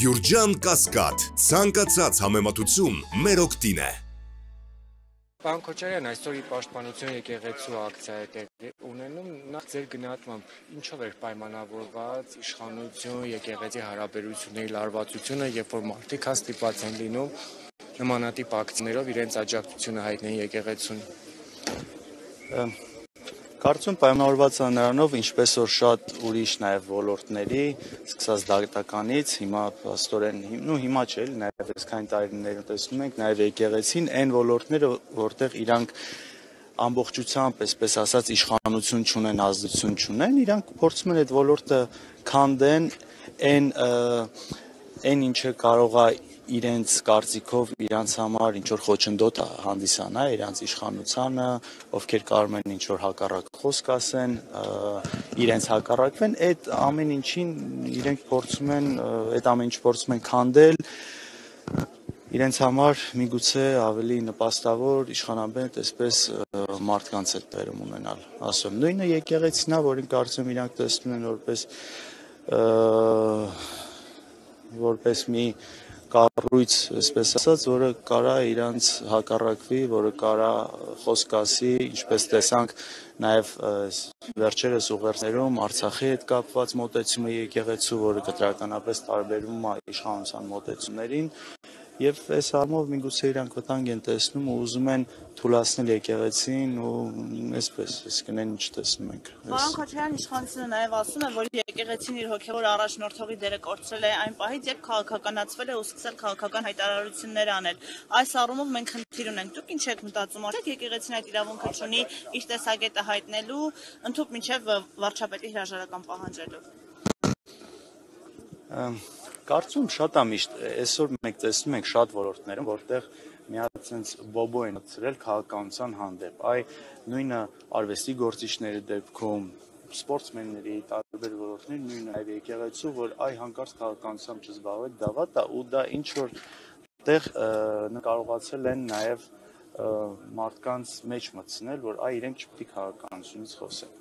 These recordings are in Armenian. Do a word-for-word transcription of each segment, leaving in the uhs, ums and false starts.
Գյուրջան Կասկադ, ցանկացած համեմատություն մեր օգտին է։ Պարոն Քոչարյան, այսօր Պաշտպանություն եկեղեցու ակցիա է ունենում, նախ ձեր գնահատմամբ, ինչով էր պայմանավորված իշխանություն, եկեղեցի հարաբերությունների լարվածությունը, երբ որ մարդիկ հաստիպած են լինում նմանատիպ ակցիաներով իրենց աջակցությունը հայտնեն եկեղեցուն։ Կարծում պայմանավորված է նրանով, ինչպես որ շատ ուրիշ նաև ոլորտների, սկսած դատականից, հիմա աստորեն, նո հիմա չէ, նաև այսքան տարիներ տեսնում ենք, նաև եկեղեցին այն ոլորտները, որտեղ իրանք ամբողջությամբ, այսպես ասած, իշխանություն չունեն, ազդեցություն չունեն, իրանք փորձում են այդ ոլորտը քանդեն, այն այն ինչը կարող է իրենց կարծիքով իրանց համար ինչ որ խոչընդոտ հանդիսանա իրանց իշխանությանը, ովքեր կարող են ինչ որ հակառակ խոսք ասեն, իրենց հակառակվեն, այդ ամեն ինչին իրենք փորձում են, այդ ամեն ինչ փորձում են քանդել, իրենց համար միգուցե ավելի նպաստավոր իշխանաբեդ այսպես մարդկանց հետ բերում ունենալ, ասում եմ, նույնը եկեղեցին է, որին կարծում իրանք տեսնում են որպես որպես մի կառույց, այսպես ասած, որը կարա իրանց հակառակվի, որը կարա խոսք ասի, ինչպես տեսանք նաև վերջերս ուղերձներում Արցախի հետ կապված մոտեցումը եկեղեցու, որը կտրականապես տարբերվում է իշխանության մոտեցումներին, եւ այս առումով միգուցե իրանք վտանգ են տեսնում ու ուզում են թուլացնել եկեղեցին ու այսպես, այսինքն այն ինչ տեսնում ենք։ Պարոն Քոչարյան, իշխանությունը նաեւ ասում է, որ եկեղեցին իր հոգեվոր առաջնորդողի դերը կորցրել է այն պահից, երբ քաղաքականացվել է ու սկսել քաղաքական հայտարարություններ անել։ Այս առումով մենք խնդիր ունենք։ Դուք ինչ եք մտածում, արդյոք եկեղեցին այդ իրավունքը ունի իր տեսակետը հայտնելու, ընդհանուր մինչև վարչապետի հրաժարական պահանջելու։ Կարծում շատ է միշտ, այսօր մենք տեսնում ենք շատ ոլորտներում, որտեղ մի հատ ցենց բոբո են ծրել քաղաքականության հանդեպ, այ նույնը արվեստի գործիչների դեպքում, սպորտսմենների տարբեր ոլորտներ, նույնը այ եկեղեցու, որ այ հանկարծ քաղաքականությամբ չզբաղվել, դա վատ է ու դա ինչ որ տեղ նկարողացել են նաև մարդկանց մեջ մտցնել, որ այ իրենք չպիտի քաղաքականությունից խոսեն։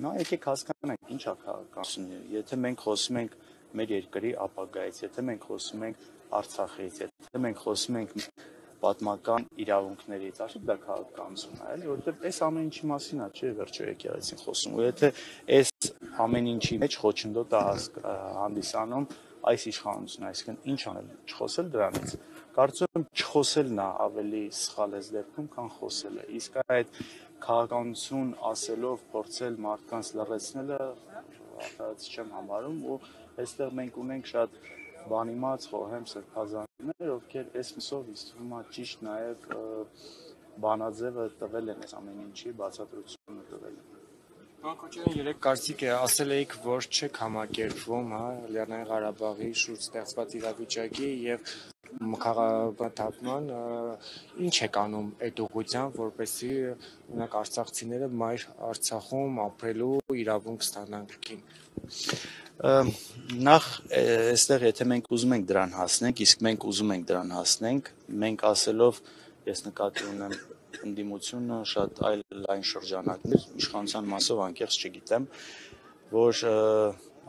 Նա եկեք հասկանանք, ինչ է քաղաքականությունը, եթե մենք խոսում ենք մեր երկրի ապագայից, եթե մենք խոսում ենք Արցախից, եթե մենք խոսում ենք պատմական իրավունքներից, արդյոք դա քաղաքականություն է, այլ որովհետև այս ամեն ինչի մասին է, չէ՞ վերջերս եկեղեցին խոսում, ու եթե այս ամեն ինչի մեջ խոչընդոտ է հանդիսանում այս իշխանությունը, այսինքն ինչ անել, չխոսել դրանից, կարծում եմ չխոսելն է ավելի սխալ այս դեպքում, քան խոսելը, իսկ այդ քաղաքականություն ասելով փորձել մարդկանց լռեցնելը արտահայտիչ չեմ համարում ու այստեղ մենք ունենք շատ բանիմաց խոհեմ սրբազաններ, ովքեր այս մսով իստվում է ճիշտ նաև բանաձևը տվել են այս ամեն ինչի բացատրությունը տվել են։ Պարոն Քոչարյան, երեք կարծիք է, ասել էիք, որ չեք համակերպվում, հա, Լեռնային Ղարաբաղի շուրջ ստեղծված իրավիճակի եւ մկաղապատման, ինչ եք անում այդ ուղղությամբ, որպեսզի օրինակ արցախցիները մայր Արցախում ապրելու իրավունք ստանան կին։ Նախ այստեղ եթե մենք ուզում ենք դրան հասնենք, իսկ մենք ուզում ենք դրան հասնենք, մենք ասելով ես նկատի ունեմ ընդդիմությունը շատ այլ լայն շրջանակներ, իշխանության մասով անկեղծ չգիտեմ, որ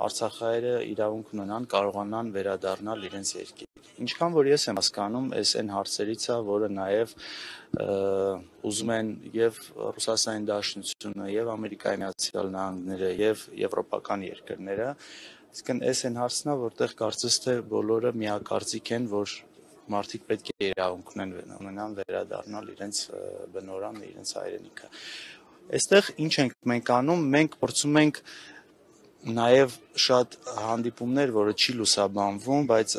արցախայերը իրավունք ունենան կարողանան վերադառնալ իրենց երկիր։ Ինչքան որ ես եմ հասկանում, այս այն հարցերից է, որը նաև ուզում են եւ Ռուսաստանի Դաշնությունը, եւ Ամերիկայի Միացյալ Նահանգները, եւ եվրոպական երկրները, այսինքն այս այն հարցն է, որտեղ կարծես թե բոլորը միակարծիք են, որ մարդիկ պետք է իրավունք ունենան վերադառնալ իրենց բնորանը, իրենց հայրենիքը։ Այստեղ ինչ ենք մենք անում, մենք փորձում ենք նաև շատ հանդիպումներ, որը չի լուսաբանվում, բայց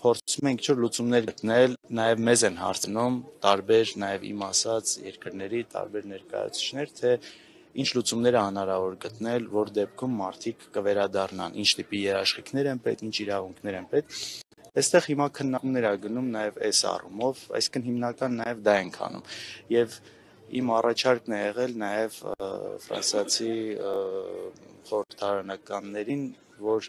փորձում ենք ինչ-որ լուծումներ գտնել, նաև մեզ են հարցնում տարբեր, նաև իմ ասած երկրների տարբեր ներկայացուցիչներ, թե ինչ լուծումներ է հնարավոր գտնել, որ դեպքում մարդիկ կվերադառնան, ինչ տիպի երաշխիքներ են պետք, ինչ իրավունքներ են պետք։ Այստեղ հիմա քննարկումներ է գնում նաև այս առումով, այսինքն հիմնական նաև դա ենք անում։ Եվ իմ առաջարկն է եղել նաև ֆրանսիացի խորհրդարանականներին, որ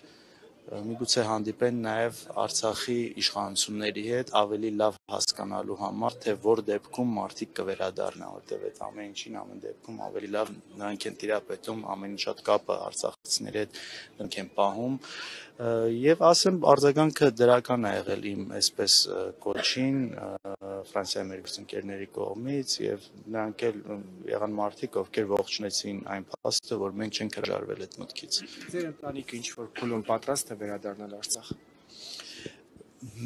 Միգուցե հանդիպեն նաև Արցախի իշխանությունների հետ ավելի լավ հասկանալու համար, թե որ դեպքում մարդիկ կվերադառնան, որտեղ այդ ամեն ինչին ամեն դեպքում ավելի լավ նրանք են տիրապետում, ամեն ինչ շատ կապը արցախցիների հետ նրանք են պահում, եւ ասեմ արձագանքը դրական է եղել իմ այսպես կոչին Ֆրանսիայի մեր գործընկերների կողմից եւ նրանք էլ եղան մարդիկ, ովքեր ողջունեցին այն փաստը, որ մենք չենք հրաժարվել այդ մտքից։ Ձեր ընտանիքը ինչ որ փուլում պատրաստ է վերադառնալ Արցախ։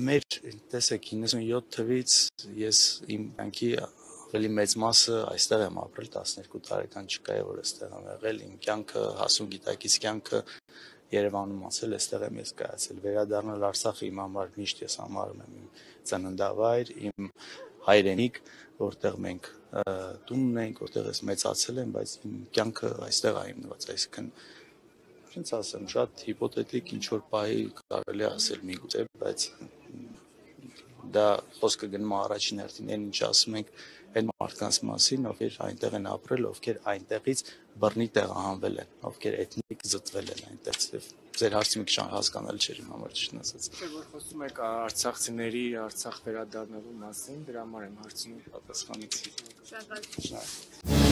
Մեր տեսեք հինգսունյոթ թվականից ես իմ կյանքի ավելի մեծ մասը այստեղ եմ ապրել, տասներկու տարեկան չկա, որ այստեղ եմ եղել, իմ կյանքը, հասուն գիտակից կյանքը Երևանում ասել, այստեղ եմ ես կայացել, վերադառնալ Արցախ իմ համար միշտ ես համարում եմ իմ ծննդավայր, իմ հայրենիք, որտեղ մենք տուն ունենք, որտեղ ես մեծացել եմ, բայց իմ կյանքը այստեղ է հիմնված, այսինքն ինչ ասեմ, շատ հիպոթետիկ ինչ որ պահի կարելի ասել միգուցե, բայց դա խոսքը գնում առաջին հերթին այն ինչ ասում ենք այն մարդկանց մասին, ովքեր այնտեղ են ապրել, ովքեր այնտեղից բռնի տեղահանվել են, ովքեր էթնիկ զտվել են այնտեղ, եւ ձեր հարցը մի քիչ հասկանալի չէր իմ համար ճիշտ ասած։ Չէ՞ որ խոսում եք արցախցիների Արցախ վերադառնալու մասին, դրա համար եմ հարցնում պատասխանեցի։ Շատ